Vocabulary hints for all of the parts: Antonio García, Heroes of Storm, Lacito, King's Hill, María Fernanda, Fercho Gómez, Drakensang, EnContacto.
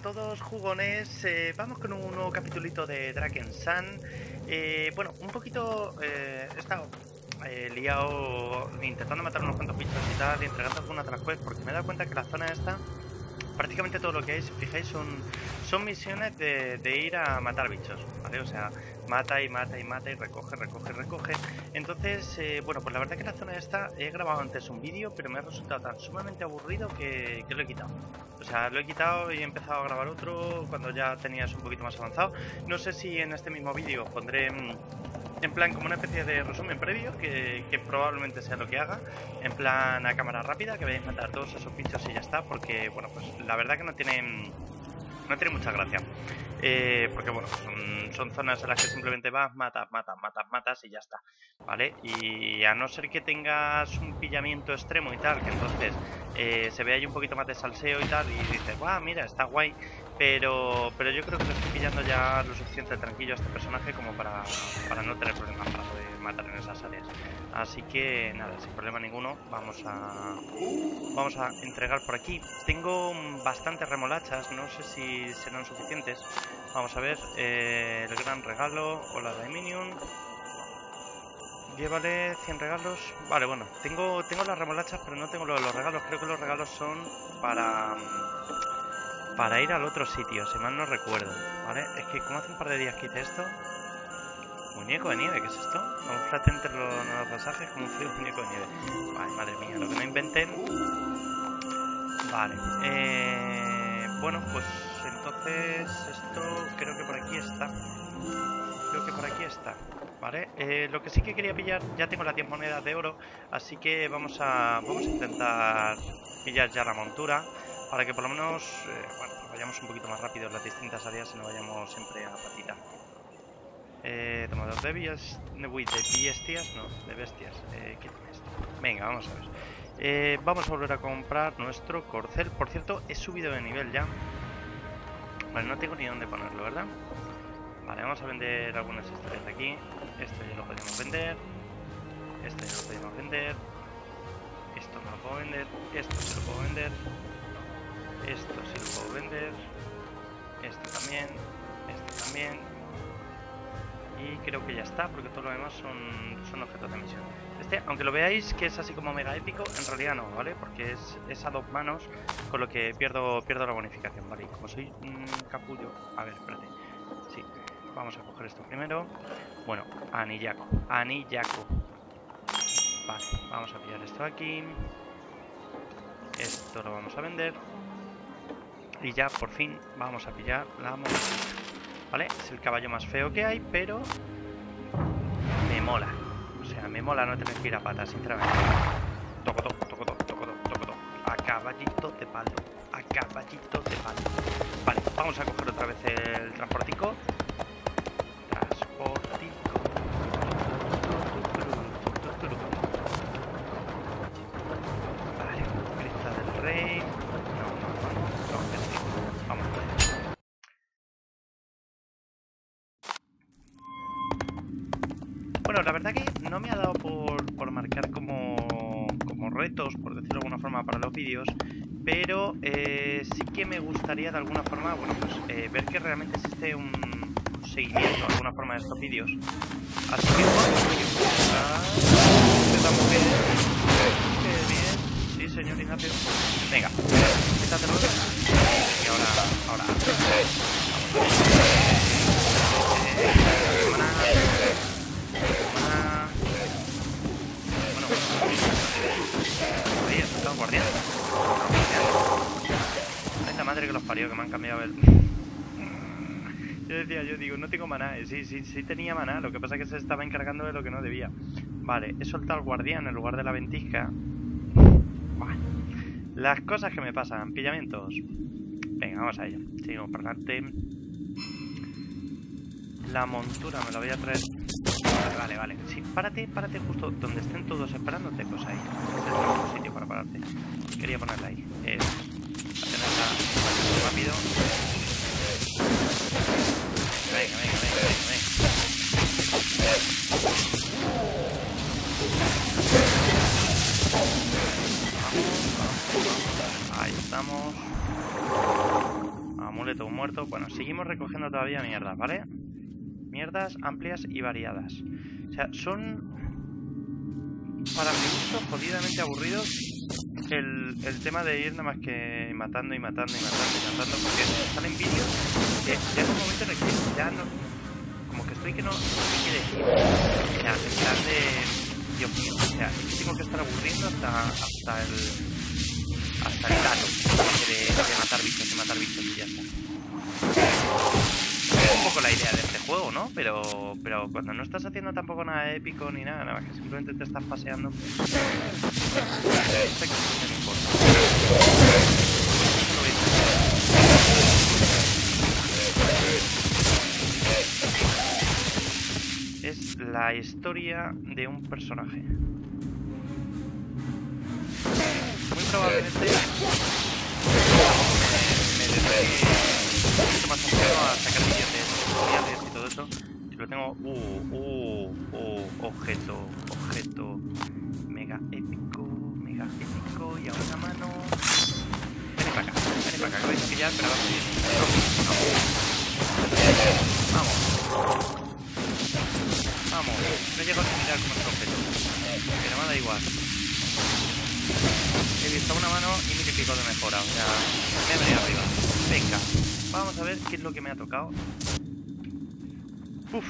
a todos, jugones. Vamos con un nuevo capitulito de Drakensang. Bueno, un poquito he estado liado intentando matar unos cuantos bichos y tal, y entregando alguna de las quests, porque me he dado cuenta que la zona esta, prácticamente todo lo que hay, si fijáis, son misiones de ir a matar bichos, ¿vale? O sea, mata y mata y mata y recoge, recoge, recoge. Entonces, bueno, pues la verdad es que la zona esta he grabado antes un vídeo, pero me ha resultado tan sumamente aburrido que lo he quitado. O sea, lo he quitado y he empezado a grabar otro cuando ya tenías un poquito más avanzado. No sé si en este mismo vídeo os pondré en plan como una especie de resumen previo, que probablemente sea lo que haga, en plan a cámara rápida, que vayáis a matar todos esos bichos y ya está, porque bueno, pues la verdad que no tiene mucha gracia. Porque bueno, son zonas a las que simplemente vas, matas y ya está, ¿vale? Y a no ser que tengas un pillamiento extremo y tal, que entonces se ve ahí un poquito más de salseo y tal, y dices, guau, mira, está guay, pero yo creo que lo estoy pillando ya lo suficiente tranquilo a este personaje como para no tener problemas para poder matar en esas áreas. Así que nada, sin problema ninguno, vamos a entregar por aquí. Tengo bastantes remolachas, no sé si serán suficientes. Vamos a ver, el gran regalo, hola Dominion, llévale 100 regalos. Vale, bueno, tengo las remolachas, pero no tengo los regalos. Creo que los regalos son para ir al otro sitio, si mal no recuerdo, ¿vale? Es que como hace un par de días que hice esto. Muñeco de nieve, ¿qué es esto? Camuflate entre los pasajes como un frío muñeco de nieve. Vale, madre mía, lo que no inventen. Vale, bueno, pues entonces esto creo que por aquí está. Creo que por aquí está, ¿vale? Lo que sí que quería pillar, ya tengo las 10 monedas de oro, así que vamos a intentar pillar ya la montura, para que por lo menos bueno, vayamos un poquito más rápido en las distintas áreas y no vayamos siempre a patita. Toma dos de bestias. Quítame esto. Venga, vamos a ver. Vamos a volver a comprar nuestro corcel. Por cierto, he subido de nivel ya. Vale, no tengo ni dónde ponerlo, ¿verdad? Vale, vamos a vender algunas historias de aquí. Esto ya lo podemos vender. Esto ya lo podemos vender. Esto no lo puedo vender. Esto sí lo puedo vender. Esto sí lo puedo vender. Esto también. Esto también. Y creo que ya está, porque todo lo demás son objetos de misión. Este, aunque lo veáis que es así como mega épico, en realidad no, ¿vale? Porque es a dos manos, con lo que pierdo la bonificación, ¿vale? Y como soy un capullo... A ver, espérate. Sí, vamos a coger esto primero. Bueno, anillaco. Vale, vamos a pillar esto aquí. Esto lo vamos a vender. Y ya, por fin, vamos a pillar la moneda. ¿Vale? Es el caballo más feo que hay, pero me mola. O sea, me mola no tener que ir a patas, sinceramente. Toco. A caballito de palo. Vale, vamos a coger otra vez el transportico. Vale, cresta del rey. No. Vamos a ver. Bueno, la verdad que no me ha dado por marcar como retos, por decirlo de alguna forma, para los vídeos, pero sí que me gustaría de alguna forma, bueno, pues ver que realmente existe un seguimiento de alguna forma de estos vídeos. Así que bueno, bien. Sí, señor Ignacio. Venga, quítate luego. Y ahora. Oye, eso está un guardián. Ay, la madre que los parió, que me han cambiado el... Yo digo, no tengo maná. Sí tenía maná, lo que pasa es que se estaba encargando de lo que no debía. Vale, he soltado al guardián en lugar de la ventisca. Bueno, las cosas que me pasan, pillamientos. Venga, vamos a ello. Seguimos para adelante. La montura me la voy a traer. Vale, sí, párate justo donde estén todos esperándote, pues ahí. Este es el mejor sitio para pararte. Quería ponerla ahí. Eso. A tenerla rápido. Venga. Ahí estamos. muerto. Bueno, seguimos recogiendo todavía mierdas, ¿vale? Mierdas amplias y variadas. O sea, son para mi gusto jodidamente aburridos el tema de ir nada más que matando y matando y matando y matando, porque salen vídeos que llega un momento en el que ya no, como que estoy que no sé qué decir. O sea, en plan de Dios mío, o sea, es que tengo que estar aburriendo hasta el dato de matar bichos y matar bichos y ya está. Es un poco la idea de este juego, ¿no? Pero cuando no estás haciendo tampoco nada épico ni nada, nada más que simplemente te estás paseando, pues... Este que no me importa. Es la historia de un personaje. Muy probablemente me desvíe un poquito más complicado a sacar billetes, tutoriales y todo eso. Si lo tengo... objeto. Mega épico, mega épico. Y a una mano... Ven para acá, que vais a pillar, pero vamos a ir. Vamos. No he llegado a mirar con otro objeto, pero me da igual. He visto una mano y me he picado de mejora, o sea, me he venido arriba. Venga, vamos a ver qué es lo que me ha tocado. Uf.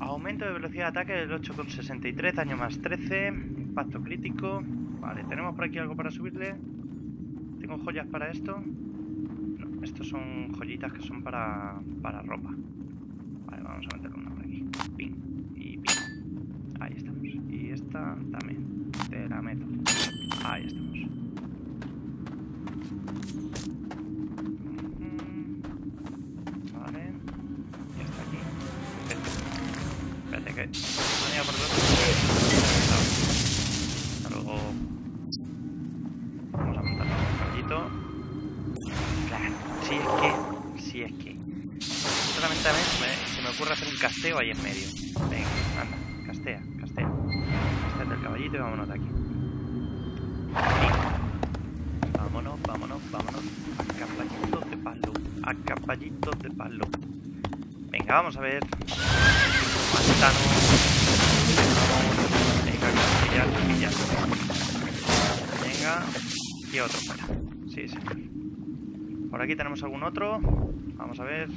Aumento de velocidad de ataque del 8,63, daño más 13, impacto crítico. Vale, ¿tenemos por aquí algo para subirle? ¿Tengo joyas para esto? No, estos son joyitas que son para ropa. Vale, vamos a meter una por aquí. Ping y ping. Ahí estamos. Y esta también. Te la meto. Ahí estamos. Vale. Ya está aquí. Espérate que... Venía por dos. Hasta luego. Vamos a montar un caballito. Claro. Si es que... Solamente se me ocurre hacer un casteo ahí en medio. Venga, anda. Castea. Del caballito y vámonos de aquí. Vámonos. A caballito de palo. Venga, vamos a ver. Pantano. Venga, castillas. Venga. Y otro fuera. Sí, señor. Por aquí tenemos algún otro. Vamos a ver.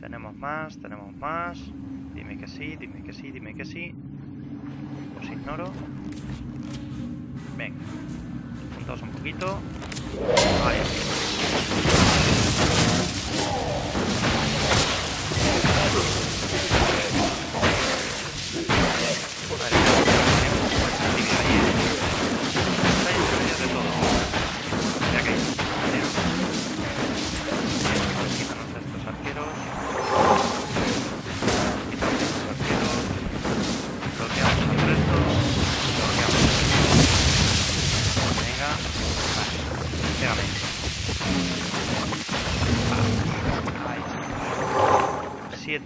Tenemos más. Dime que sí. Os ignoro. Venga. Juntaos un poquito. Vale.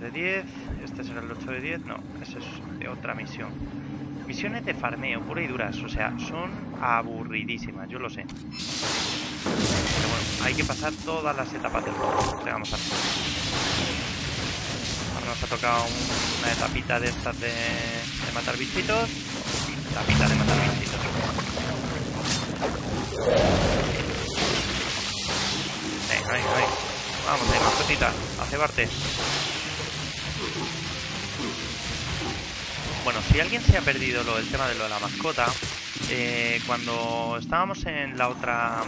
De 10, este será el 8 de 10, no, ese es de otra misión. Misiones de farmeo, pura y duras, o sea, son aburridísimas, yo lo sé. Pero bueno, hay que pasar todas las etapas del juego, le vamos a hacer. Ahora nos ha tocado una etapita de estas de matar bichitos. Etapita de matar bichitos. Venga. Vamos, mascotita, a cebarte. Bueno, si alguien se ha perdido el tema de lo de la mascota, cuando estábamos en la otra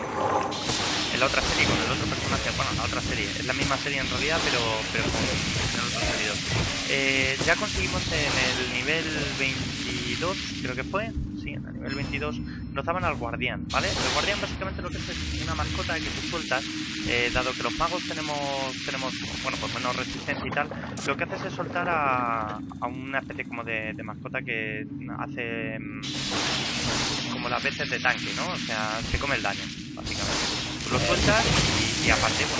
serie con el otro personaje, bueno, la otra serie, es la misma serie en realidad, pero con el otro servidor, ya conseguimos en el nivel 22, creo que fue, sí, en el nivel 22, nos daban al guardián, ¿vale? El guardián básicamente lo que es una mascota que tú sueltas, dado que los magos tenemos, bueno, pues menos resistencia y tal, lo que haces es soltar a una especie como de mascota que hace como las veces de tanque, ¿no? O sea, se come el daño, básicamente. Tú lo sueltas y aparte, pues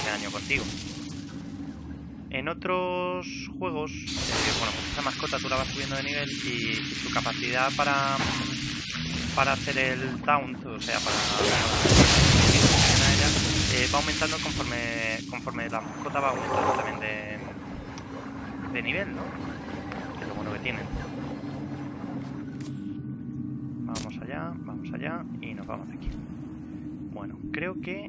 hace daño contigo. En otros juegos, bueno, pues esta mascota tú la vas subiendo de nivel y su capacidad para hacer el taunt, o sea, para... va aumentando conforme la mascota va aumentando también de nivel, ¿no? Que es lo bueno que tienen. Vamos allá y nos vamos de aquí. Bueno, creo que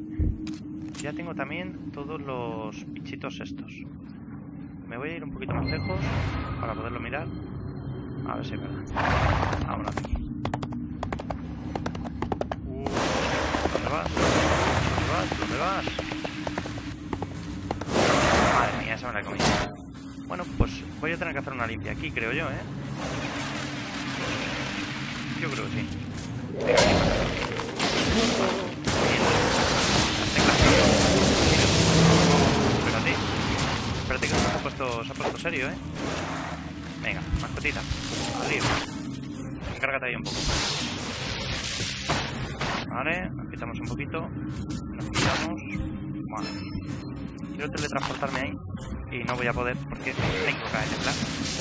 ya tengo también todos los bichitos estos. Me voy a ir un poquito más lejos para poderlo mirar. A ver si es verdad. Vámonos aquí. ¿Dónde vas? ¿Dónde vas? ¿Dónde vas? Madre mía, esa me la he comido. Bueno, pues voy a tener que hacer una limpia aquí, creo yo, ¿eh? Yo creo que sí. Espérate. Espérate que se ha puesto serio, ¿eh? Venga, mascotita. Arriba. Encárgate ahí un poco. Vale, nos quitamos un poquito. Nos quitamos. Vale. Quiero teletransportarme ahí. Y no voy a poder porque tengo que caer en plan.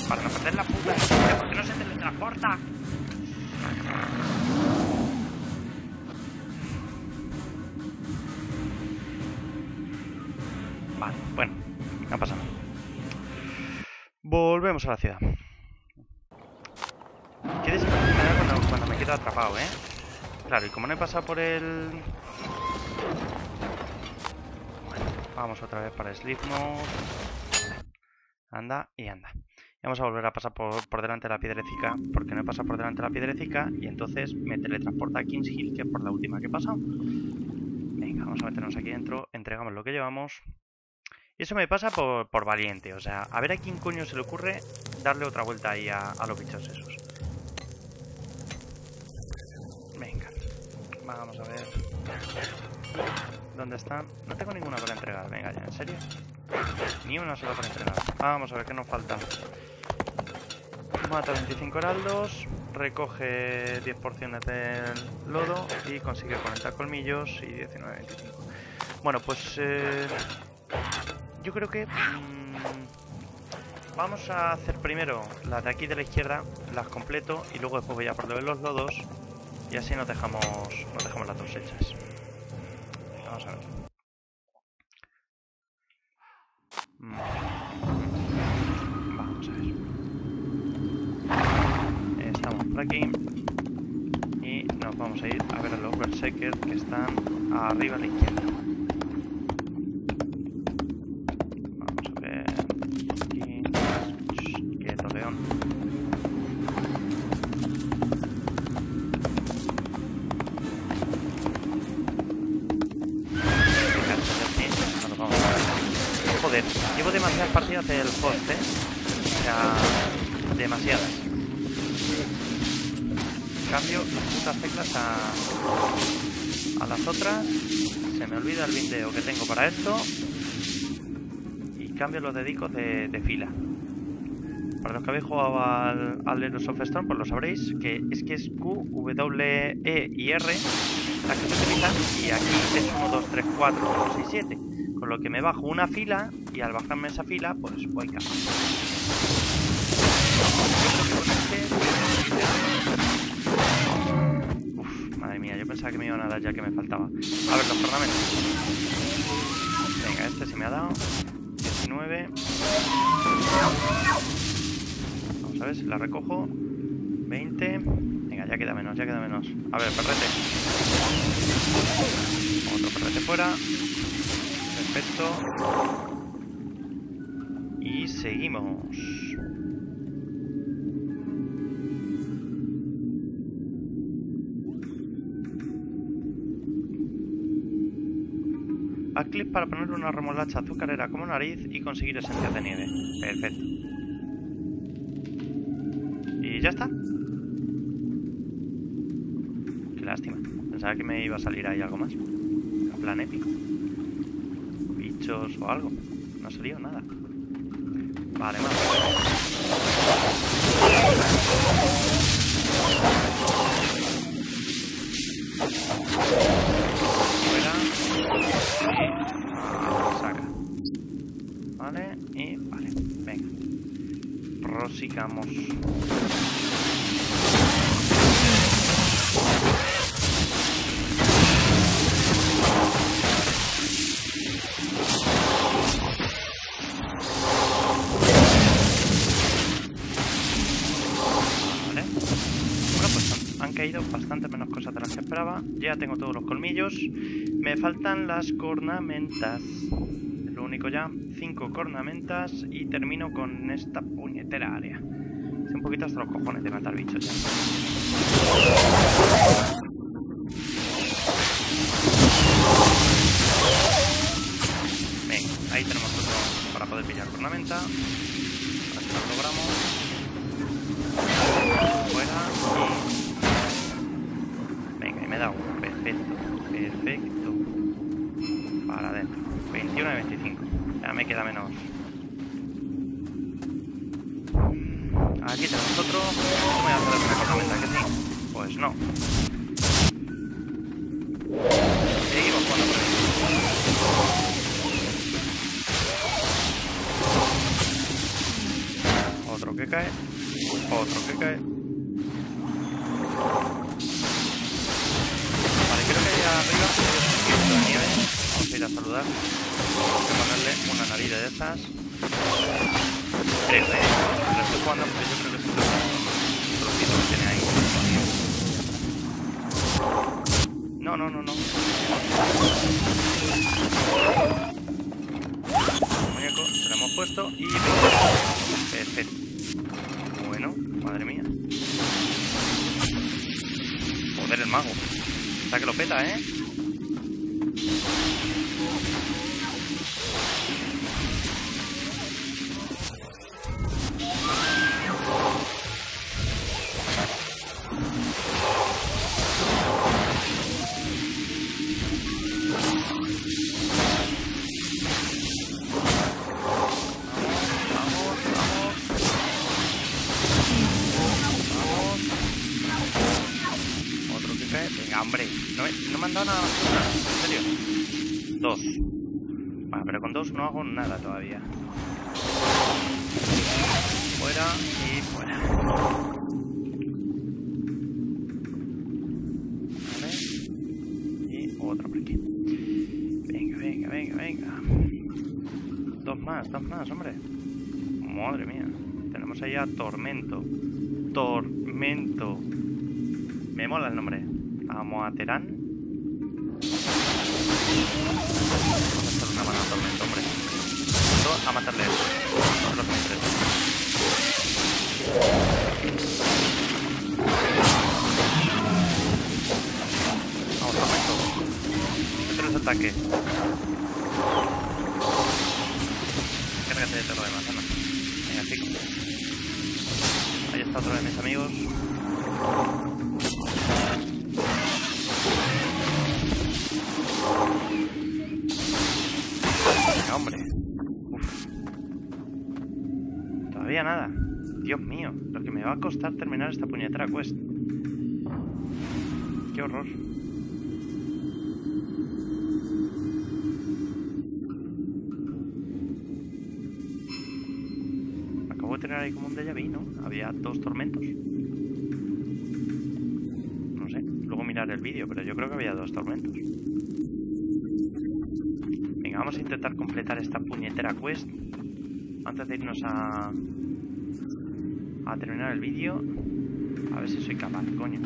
Para no perder la puta. ¿Por qué no se teletransporta? Vale, bueno, no pasa nada. Volvemos a la ciudad. Qué desesperación me da cuando me quedo atrapado, ¿eh? Claro, y como no he pasado por el... Bueno, vamos otra vez para el Sleep Mode. Anda y anda. Vamos a volver a pasar por delante de la piedrecica, porque no he pasado por delante de la piedrecica y entonces me teletransporta a King's Hill, que es por la última que he pasado. Venga, vamos a meternos aquí dentro, entregamos lo que llevamos. Y eso me pasa por valiente, o sea, a ver a quién coño se le ocurre darle otra vuelta ahí a los bichos esos. Venga, vamos a ver. ¿Dónde están? No tengo ninguna para entregar, venga ya, ¿en serio? Ni una sola para entregar. Vamos a ver qué nos falta. Mata 25 heraldos, recoge 10 porciones del lodo y consigue 40 colmillos y 19, 25. Bueno, pues yo creo que vamos a hacer primero las de aquí de la izquierda, las completo y luego después voy a por los lodos y así nos dejamos las dos hechas. Vamos a ver. Vamos a ver. Estamos por aquí y nos vamos a ir a ver a los berserkers que están arriba a la izquierda. Vamos a ver aquí. Quieto, león. Joder, llevo demasiadas partidas del host, ¿eh? O sea, demasiadas. Cambio las putas teclas a las otras, se me olvida el bindeo que tengo para esto y cambio los dedicos de fila. Para los que habéis jugado al Heroes of Storm, pues lo sabréis, que es Q, W, E y R las que se utilizan y aquí es 1, 2, 3, 4, 5, 6, 7, con lo que me bajo una fila y al bajarme esa fila pues voy cambiando. Madre mía, yo pensaba que me iban a dar ya que me faltaba. A ver, los ornamentos. Venga, este se me ha dado. 19. Vamos a ver si la recojo. 20. Venga, ya queda menos, ya queda menos. A ver, perrete. Otro perrete fuera. Perfecto. Y seguimos. Haz clic para poner una remolacha azucarera como nariz y conseguir esencias de nieve. Perfecto. Y ya está. Qué lástima. Pensaba que me iba a salir ahí algo más. En plan épico. Bichos o algo. No ha salido nada. Vale, más. Y saca. Vale, y vale, venga. Prosigamos. han caído bastante menos cosas de las que esperaba. Ya tengo todos los colmillos. Me faltan las cornamentas. Es lo único ya. 5 cornamentas y termino con esta puñetera área. Estoy un poquito hasta los cojones de matar bichos ya. Venga, ahí tenemos otro para poder pillar cornamenta. Así lo logramos. Venga, y me da uno. Perfecto, perfecto. Para adentro. 21 y 25. Ya me queda menos. Aquí tenemos otro. ¿Cómo voy a hacer una cornamenta que sí? Pues no. Seguimos con la presión. Otro que cae. Otro que cae. Vale, creo que allá arriba es de nieve. Vamos a ir a saludar. Vamos a ponerle una nariz de esas. Creo que no estoy jugando porque yo creo que es un trocito que tiene ahí. No, no, no, no. El muñeco se lo hemos puesto y... perfecto. Bueno, madre mía. Joder, el mago. Está que lo peta, ¿eh? Hombre, no me han dado nada más que una, en serio. 2. Bueno, pero con 2 no hago nada todavía. Fuera y fuera. Vale. Y otro por aquí. Venga, venga, venga, venga. 2 más, hombre. Madre mía. Tenemos ahí a Tormento. Tormento. Me mola el nombre. Vamos a Terán. Vamos a hacer una mano a Tormento, hombre. Vamos a matarle a esto. Los metres. Vamos, Tormento. Este no es ataque. Cárgate de todo lo demás, ¿no? Venga, chico. Ahí está otro de mis amigos. Hombre, uf. Todavía nada. Dios mío, lo que me va a costar terminar esta puñetera quest. Qué horror. Acabo de tener ahí como un déjà vu, ¿no? Había 2 tormentos. No sé, luego mirar el vídeo, pero yo creo que había 2 tormentos. Vamos a intentar completar esta puñetera quest antes de irnos a terminar el vídeo. A ver si soy capaz, coño.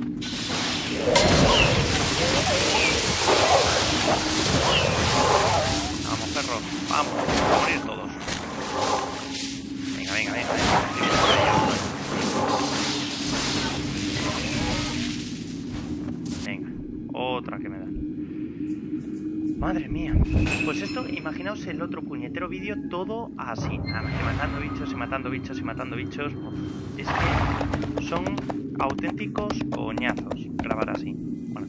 Vamos, perros, vamos, a morir todos. Venga, venga, venga, venga. Venga, otra que me da. Madre mía, pues esto, imaginaos el otro puñetero vídeo todo así, nada más que matando bichos y matando bichos y matando bichos. Es que son auténticos coñazos grabar así. Bueno,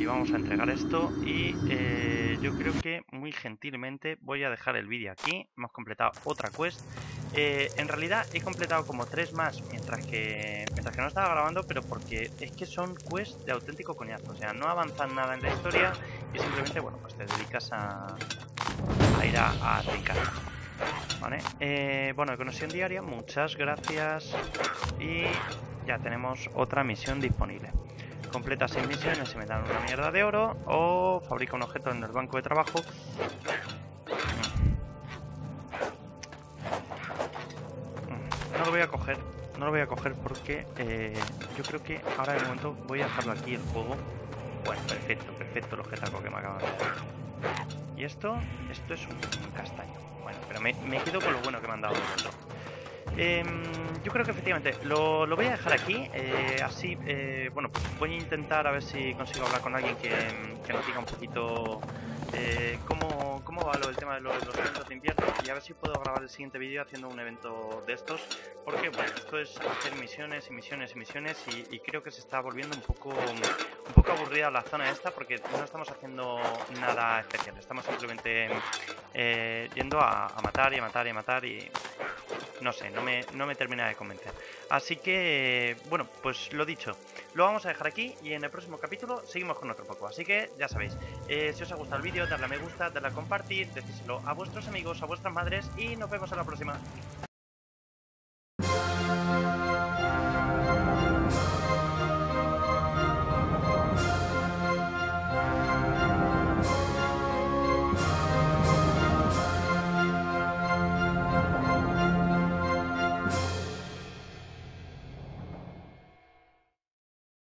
y vamos a entregar esto y yo creo que muy gentilmente voy a dejar el vídeo aquí. Hemos completado otra quest. En realidad he completado como 3 más mientras que no estaba grabando, pero porque es que son quests de auténtico coñazo, o sea, no avanzan nada en la historia y simplemente, bueno, pues te dedicas a ir a aplicar. Vale, bueno, de conexión diaria, muchas gracias y ya tenemos otra misión disponible. Completa 6 misiones y me dan una mierda de oro o fabrica un objeto en el banco de trabajo. No lo voy a coger No lo voy a coger porque yo creo que ahora de momento voy a dejarlo aquí el juego. Bueno, perfecto, perfecto los jetacos que me acaban de dar. Y esto es un castaño. Bueno, pero me quedo con lo bueno que me han dado los otros. Yo creo que efectivamente lo voy a dejar aquí. Así, bueno, voy a intentar a ver si consigo hablar con alguien que nos diga un poquito cómo va el tema de los eventos de invierno. Y a ver si puedo grabar el siguiente vídeo haciendo un evento de estos. Porque, bueno, esto es hacer misiones y misiones y misiones. Y creo que se está volviendo un poco aburrida la zona esta. Porque no estamos haciendo nada especial. Estamos simplemente yendo a matar y a matar y a matar. Y no sé, no me termina de convencer. Así que, bueno, pues lo dicho, lo vamos a dejar aquí y en el próximo capítulo seguimos con otro poco. Así que, ya sabéis, si os ha gustado el vídeo, dadle a me gusta, dadle a compartir, decíselo a vuestros amigos, a vuestras madres y nos vemos a la próxima.